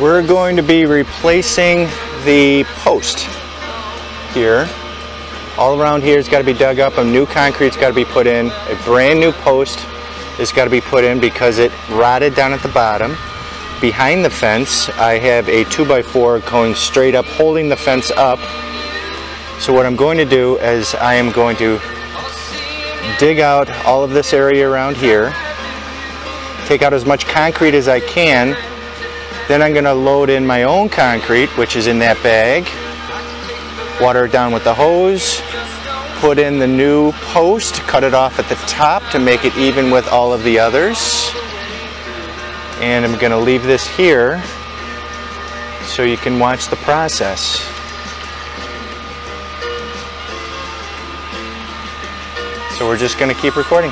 We're going to be replacing the post here. All around here has got to be dug up, a new concrete's got to be put in, a brand new post has got to be put in because it rotted down at the bottom. Behind the fence, I have a 2x4 going straight up, holding the fence up. So what I'm going to do is I am going to dig out all of this area around here, take out as much concrete as I can, then I'm going to load in my own concrete, which is in that bag, water it down with the hose, put in the new post, cut it off at the top to make it even with all of the others, and I'm going to leave this here so you can watch the process. So we're just going to keep recording.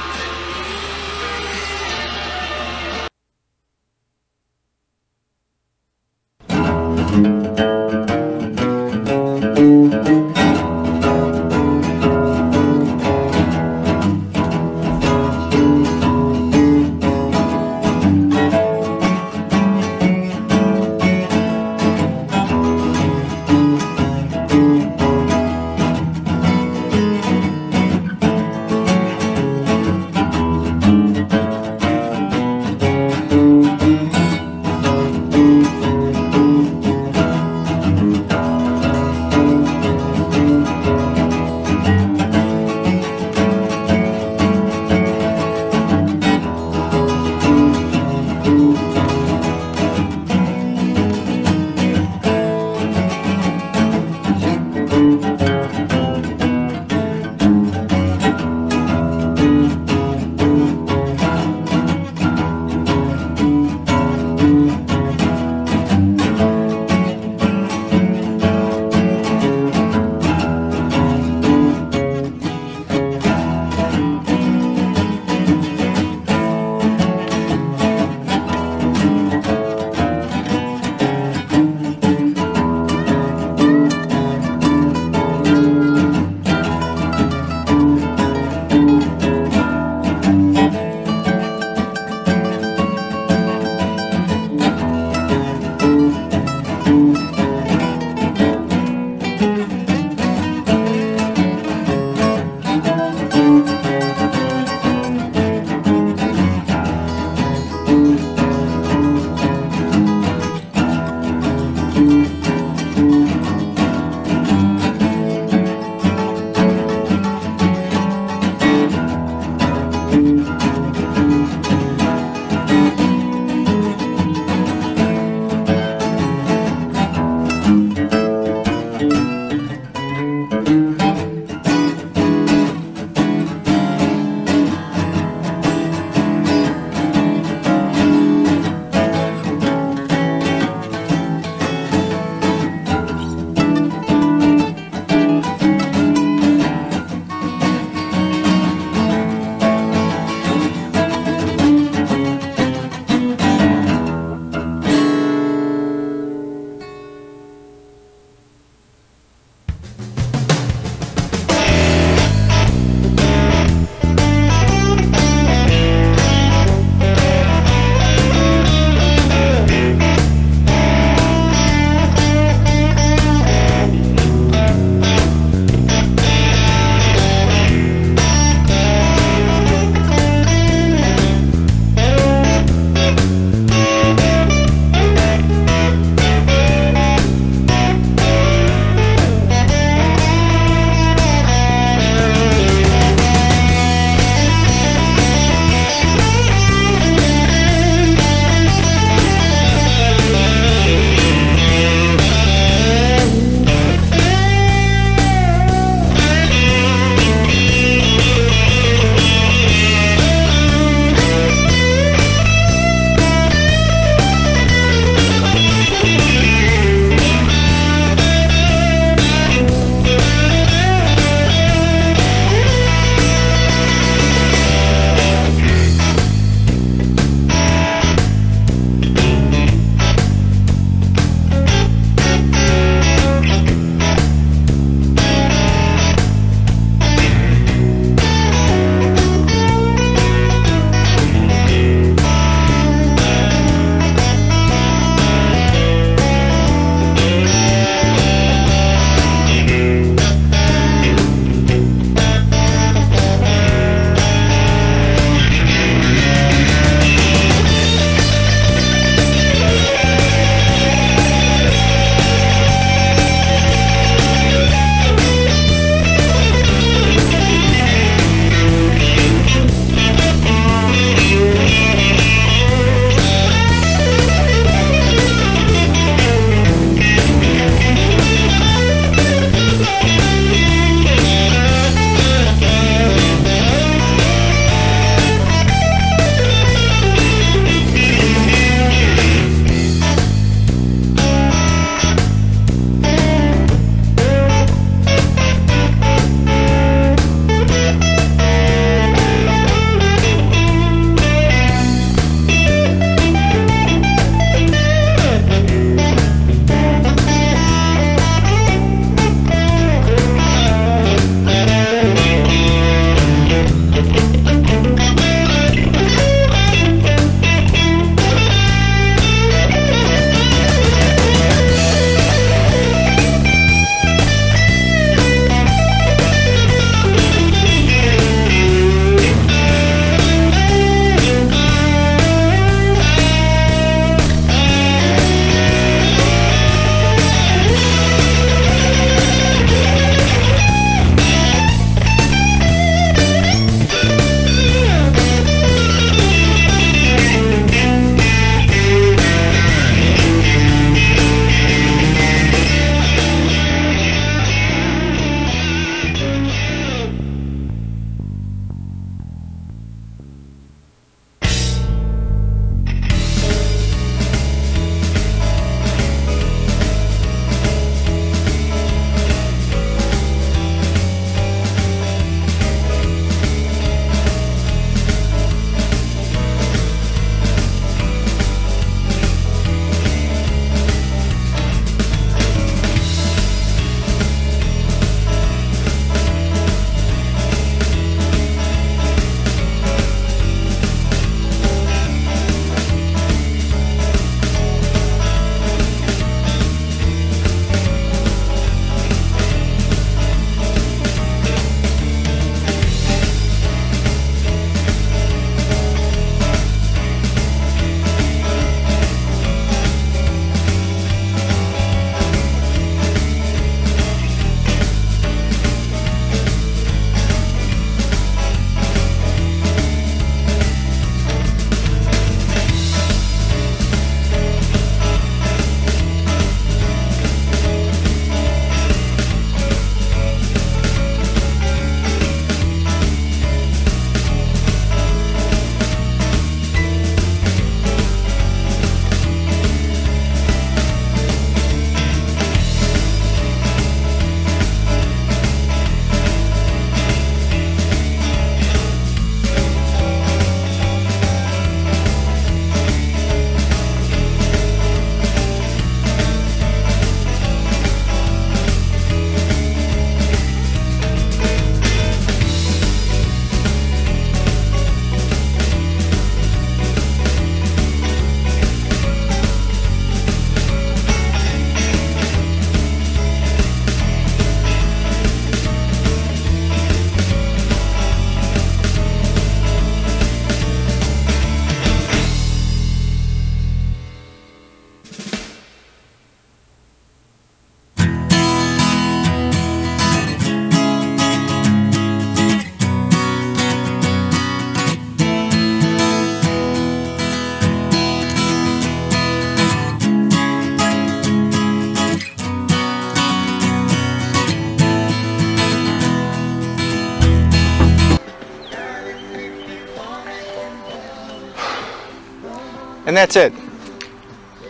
And that's it.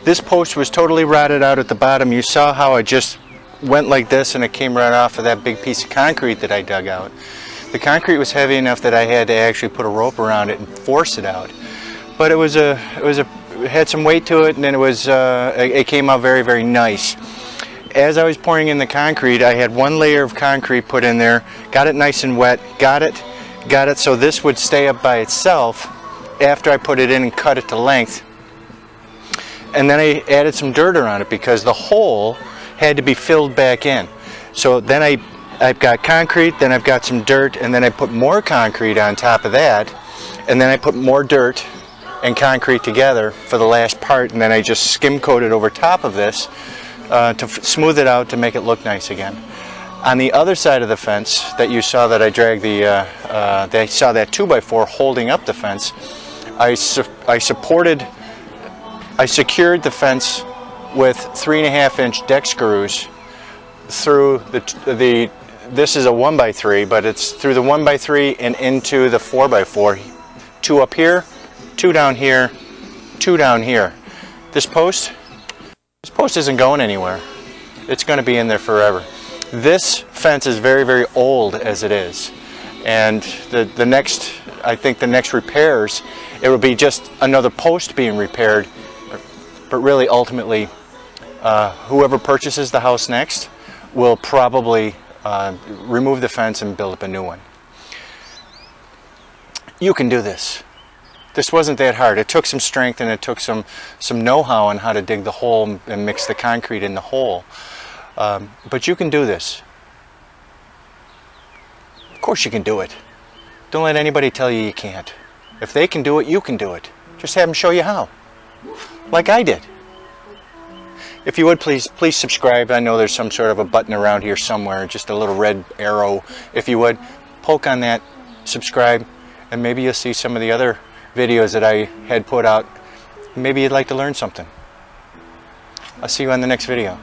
This post was totally rotted out at the bottom. You saw how I just went like this and it came right off of that big piece of concrete that I dug out. The concrete was heavy enough that I had to actually put a rope around it and force it out. But it had some weight to it, and then it came out very, very nice. As I was pouring in the concrete, I had one layer of concrete put in there, got it nice and wet, got it so this would stay up by itself after I put it in and cut it to length. And then I added some dirt around it because the hole had to be filled back in. So then I've got concrete, then I've got some dirt, and then I put more concrete on top of that, and then I put more dirt and concrete together for the last part, and then I just skim coated over top of this to smooth it out to make it look nice again. On the other side of the fence that you saw that I dragged they saw that 2x4 holding up the fence, I secured the fence with 3.5-inch deck screws through this is a 1x3, but it's through the 1x3 and into the 4x4. 2 up here, 2 down here, 2 down here. This post isn't going anywhere. It's going to be in there forever. This fence is very, very old as it is. And I think the next repairs, it will be just another post being repaired. But really, ultimately, whoever purchases the house next will probably remove the fence and build up a new one. You can do this. This wasn't that hard. It took some strength and it took some know-how on how to dig the hole and mix the concrete in the hole. But you can do this. Of course you can do it. Don't let anybody tell you you can't. If they can do it, you can do it. Just have them show you how. Like I did. If you would, please subscribe. I know there's some sort of a button around here somewhere, just a little red arrow. If you would, poke on that, subscribe, and maybe you'll see some of the other videos that I had put out. Maybe you'd like to learn something. I'll see you on the next video.